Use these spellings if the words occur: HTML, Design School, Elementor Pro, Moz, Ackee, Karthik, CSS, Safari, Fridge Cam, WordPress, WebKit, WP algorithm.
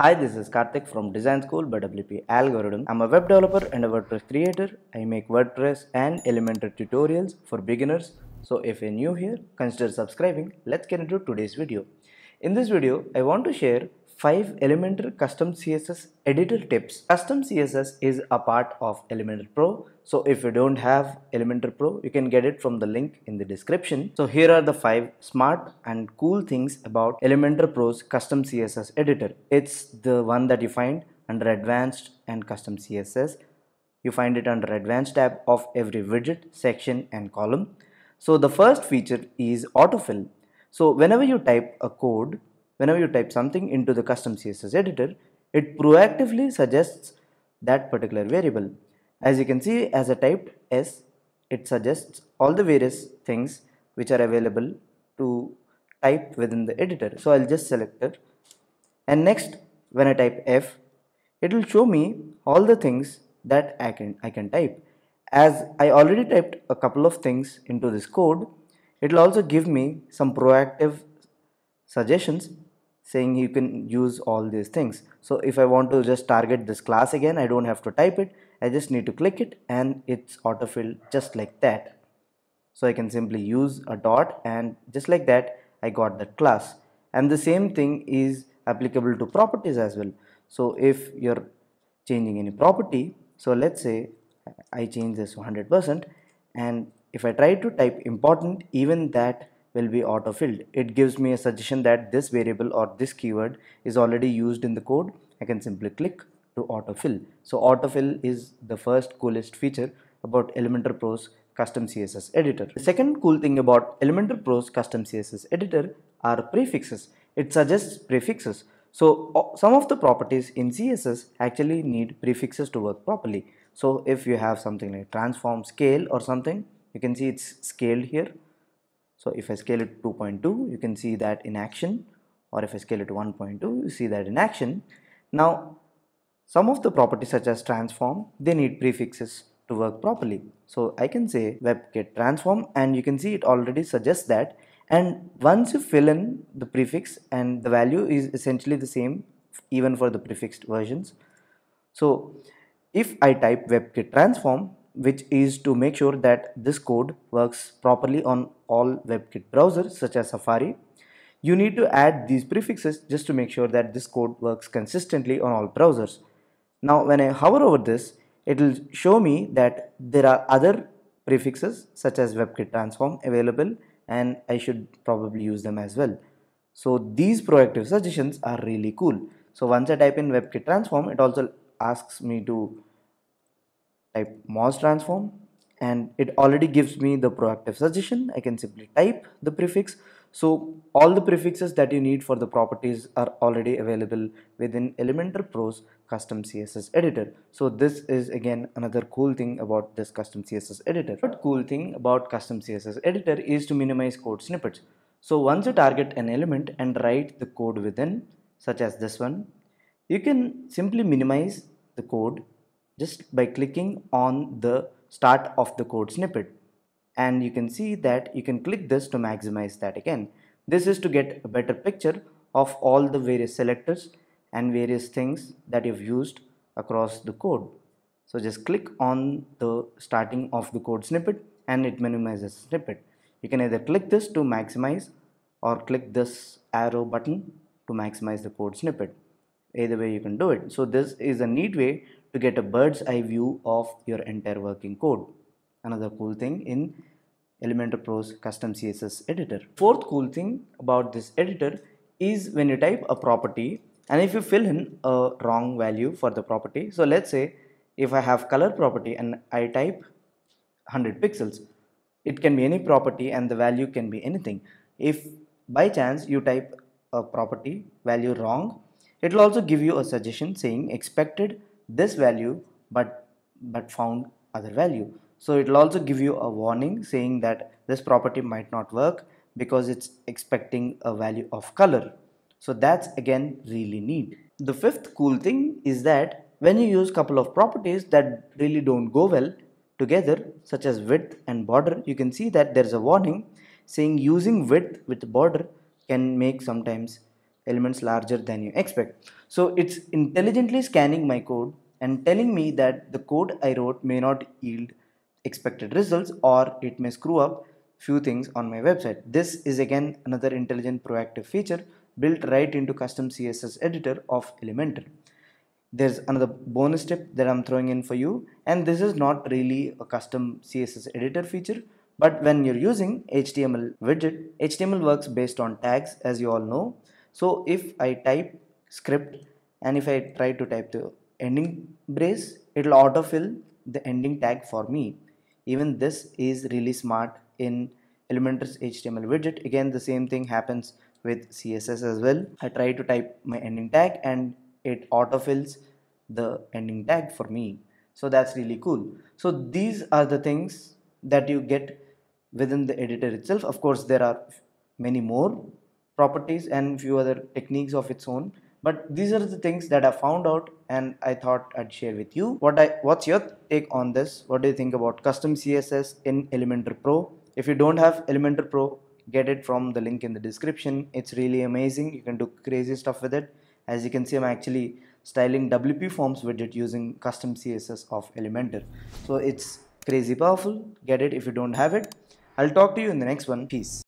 Hi, this is Karthik from Design School by WP Algorithm. I'm a web developer and a WordPress creator. I make WordPress and Elementor tutorials for beginners. So if you're new here, consider subscribing. Let's get into today's video. In this video, I want to share 5 Elementor custom CSS editor tips. Custom CSS is a part of Elementor Pro. So if you don't have Elementor Pro, you can get it from the link in the description. So here are the 5 smart and cool things about Elementor Pro's custom CSS editor. It's the one that you find under advanced and custom CSS. You find it under advanced tab of every widget, section and column. So the first feature is autofill. So whenever you type a code, whenever you type something into the custom CSS editor, it proactively suggests that particular variable. As you can see, as I typed S, it suggests all the various things which are available to type within the editor. So I'll just select it. And next, when I type F, it will show me all the things that I can type. As I already typed a couple of things into this code, it will also give me some proactive suggestions saying you can use all these things. So if I want to just target this class again, I don't have to type it. I just need to click it and it's autofilled just like that. So I can simply use a dot and just like that I got that class. And the same thing is applicable to properties as well. So if you're changing any property, so let's say I change this 100% and if I try to type important, even that will be autofilled. It gives me a suggestion that this variable or this keyword is already used in the code. I can simply click to autofill. So autofill is the first coolest feature about Elementor Pro's custom CSS editor. The second cool thing about Elementor Pro's custom CSS editor are prefixes. It suggests prefixes. So some of the properties in CSS actually need prefixes to work properly. So if you have something like transform, scale or something, you can see it's scaled here. So if I scale it to 2.2, you can see that in action, or if I scale it to 1.2, you see that in action. Now, some of the properties such as transform, they need prefixes to work properly. So I can say WebKit transform and you can see it already suggests that. And once you fill in the prefix, and the value is essentially the same even for the prefixed versions. So if I type WebKit transform, which is to make sure that this code works properly on all WebKit browsers such as Safari, you need to add these prefixes just to make sure that this code works consistently on all browsers. Now when I hover over this, it will show me that there are other prefixes such as WebKit transform available and I should probably use them as well. So these proactive suggestions are really cool. So once I type in WebKit transform, it also asks me to type Moz transform and it already gives me the proactive suggestion. I can simply type the prefix. So all the prefixes that you need for the properties are already available within Elementor Pro's custom CSS editor. So this is again another cool thing about this custom CSS editor. But cool thing about custom CSS editor is to minimize code snippets. So once you target an element and write the code within, such as this one, you can simply minimize the code just by clicking on the start of the code snippet, and you can see that you can click this to maximize that again. This is to get a better picture of all the various selectors and various things that you've used across the code. So just click on the starting of the code snippet and it minimizes the snippet. You can either click this to maximize or click this arrow button to maximize the code snippet. Either way you can do it. So this is a neat way to get a bird's eye view of your entire working code. Another cool thing in Elementor Pro's custom CSS editor. Fourth cool thing about this editor is when you type a property and if you fill in a wrong value for the property. So let's say if I have color property and I type 100 pixels, it can be any property and the value can be anything. If by chance you type a property value wrong, it will also give you a suggestion saying expected this value but found other value. So it will also give you a warning saying that this property might not work because it's expecting a value of color. So that's again really neat. The fifth cool thing is that when you use a couple of properties that really don't go well together, such as width and border, you can see that there's a warning saying using width with border can make sometimes elements larger than you expect. So it's intelligently scanning my code and telling me that the code I wrote may not yield expected results, or it may screw up few things on my website. This is again another intelligent proactive feature built right into custom CSS editor of Elementor. There's another bonus tip that I'm throwing in for you, and this is not really a custom CSS editor feature, but when you're using HTML widget, HTML works based on tags, as you all know. So if I type script and if I try to type the ending brace, it'll autofill the ending tag for me. Even this is really smart in Elementor's HTML widget. Again, the same thing happens with CSS as well. I try to type my ending tag and it autofills the ending tag for me. So that's really cool. So these are the things that you get within the editor itself. Of course, there are many more properties and few other techniques of its own, but these are the things that I found out and I thought I'd share with you. What's your take on this? What do you think about custom CSS in Elementor Pro? If you don't have Elementor Pro, get it from the link in the description. It's really amazing. You can do crazy stuff with it. As you can see, I'm actually styling WP forms widget using custom CSS of Elementor. So it's crazy powerful. Get it if you don't have it. I'll talk to you in the next one. Peace.